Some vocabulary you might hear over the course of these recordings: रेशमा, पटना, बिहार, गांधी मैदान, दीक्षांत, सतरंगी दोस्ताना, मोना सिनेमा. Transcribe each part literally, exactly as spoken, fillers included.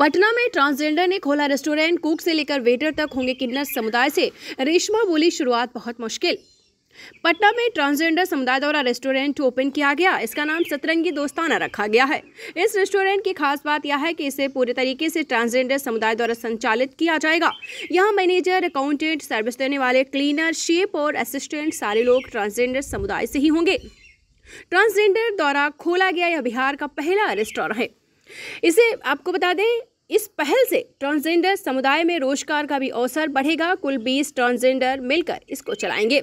पटना में ट्रांसजेंडर ने खोला रेस्टोरेंट। कुक से लेकर वेटर तक होंगे किन्नर समुदाय से। रेशमा बोली, शुरुआत बहुत मुश्किल। पटना में ट्रांसजेंडर समुदाय द्वारा रेस्टोरेंट ओपन किया गया। इसका नाम सतरंगी दोस्ताना रखा गया है। इस रेस्टोरेंट की खास बात यह है कि इसे पूरे तरीके से ट्रांसजेंडर समुदाय द्वारा संचालित किया जाएगा। यहाँ मैनेजर, अकाउंटेंट, सर्विस देने वाले, क्लीनर, शेफ और असिस्टेंट सारे लोग ट्रांसजेंडर समुदाय से ही होंगे। ट्रांसजेंडर द्वारा खोला गया यह बिहार का पहला रेस्टोरेंट है। इसे आपको बता दें, इस पहल से ट्रांसजेंडर समुदाय में रोजगार का भी अवसर बढ़ेगा। कुल बीस ट्रांसजेंडर मिलकर इसको चलाएंगे।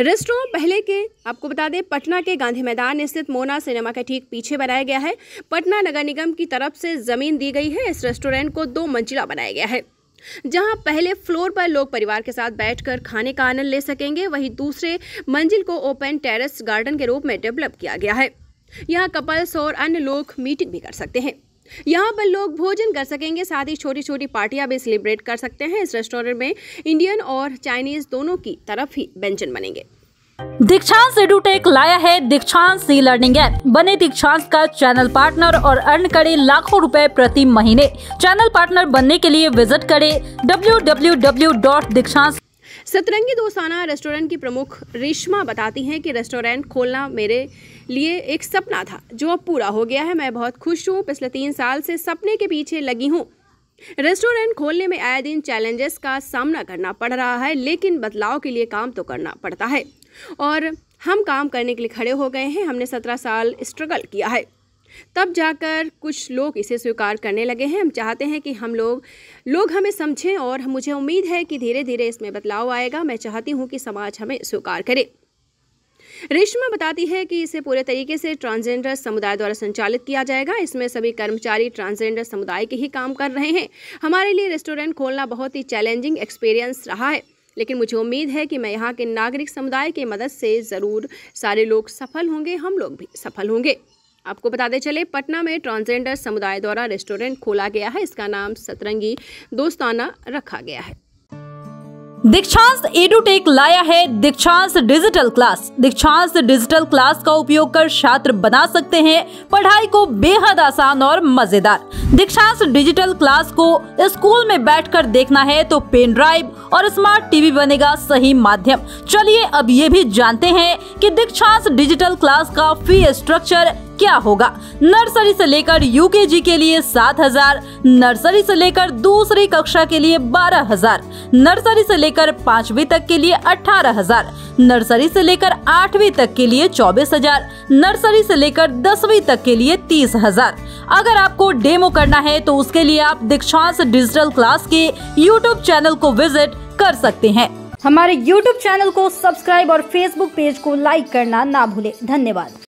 रेस्टोरेंट पहले के आपको बता दें पटना के गांधी मैदान स्थित मोना सिनेमा के ठीक पीछे बनाया गया है। पटना नगर निगम की तरफ से जमीन दी गई है। इस रेस्टोरेंट को दो मंजिला बनाया गया है, जहां पहले फ्लोर पर लोग परिवार के साथ बैठकर खाने का आनंद ले सकेंगे। वहीं दूसरे मंजिल को ओपन टेरेस गार्डन के रूप में डेवलप किया गया है। यहाँ कपल्स और अन्य लोग मीटिंग भी कर सकते हैं। यहाँ पर लोग भोजन कर सकेंगे, साथ ही छोटी छोटी पार्टियां भी सेलिब्रेट कर सकते हैं। इस रेस्टोरेंट में इंडियन और चाइनीज दोनों की तरफ ही व्यंजन बनेंगे। दीक्षांत एडुटेक लाया है दीक्षांत सी लर्निंग ऐप। बने दीक्षांत का चैनल पार्टनर और अर्न करे लाखों रुपए प्रति महीने। चैनल पार्टनर बनने के लिए विजिट करे डब्ल्यू डब्ल्यू डब्ल्यू डॉट दीक्षांत। सतरंगी दोस्ताना रेस्टोरेंट की प्रमुख रेशमा बताती हैं कि रेस्टोरेंट खोलना मेरे लिए एक सपना था, जो अब पूरा हो गया है। मैं बहुत खुश हूँ। पिछले तीन साल से सपने के पीछे लगी हूँ। रेस्टोरेंट खोलने में आए दिन चैलेंजेस का सामना करना पड़ रहा है, लेकिन बदलाव के लिए काम तो करना पड़ता है और हम काम करने के लिए खड़े हो गए हैं। हमने सत्रह साल स्ट्रगल किया है, तब जाकर कुछ लोग इसे स्वीकार करने लगे हैं। हम चाहते हैं कि हम लोग लोग हमें समझें और मुझे उम्मीद है कि धीरे धीरे इसमें बदलाव आएगा। मैं चाहती हूं कि समाज हमें स्वीकार करे। रेशमा बताती है कि इसे पूरे तरीके से ट्रांसजेंडर समुदाय द्वारा संचालित किया जाएगा। इसमें सभी कर्मचारी ट्रांसजेंडर समुदाय के ही काम कर रहे हैं। हमारे लिए रेस्टोरेंट खोलना बहुत ही चैलेंजिंग एक्सपीरियंस रहा है, लेकिन मुझे उम्मीद है कि मैं यहाँ के नागरिक समुदाय की मदद से ज़रूर सारे लोग सफल होंगे। हम लोग भी सफल होंगे। आपको बताते चले, पटना में ट्रांसजेंडर समुदाय द्वारा रेस्टोरेंट खोला गया है। इसका नाम सतरंगी दोस्ताना रखा गया है। दीक्षांत एडुटेक लाया है दीक्षांत digital class. दीक्षांत digital class का उपयोग कर छात्र बना सकते हैं पढ़ाई को बेहद आसान और मजेदार। दीक्षांत डिजिटल क्लास को स्कूल में बैठकर देखना है तो पेन ड्राइव और स्मार्ट टीवी बनेगा सही माध्यम। चलिए अब ये भी जानते हैं कि दीक्षांत डिजिटल क्लास का फी स्ट्रक्चर क्या होगा। नर्सरी से लेकर यूकेजी के लिए सात हजार, नर्सरी से लेकर दूसरी कक्षा के लिए बारह हजार, नर्सरी से लेकर पांचवी तक के लिए अठारह हजार, नर्सरी से लेकर आठवीं तक के लिए चौबीस हजार, नर्सरी से लेकर दसवीं तक के लिए तीस हजार। अगर आपको डेमो करना है तो उसके लिए आप दीक्षांत डिजिटल क्लास के यूट्यूब चैनल को विजिट कर सकते हैं। हमारे यूट्यूब चैनल को सब्सक्राइब और फेसबुक पेज को लाइक करना ना भूले। धन्यवाद।